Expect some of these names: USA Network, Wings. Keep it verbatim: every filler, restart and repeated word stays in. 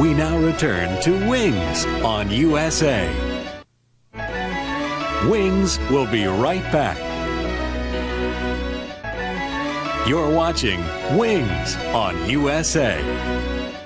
We now return to Wings on U S A. Wings will be right back. You're watching Wings on U S A.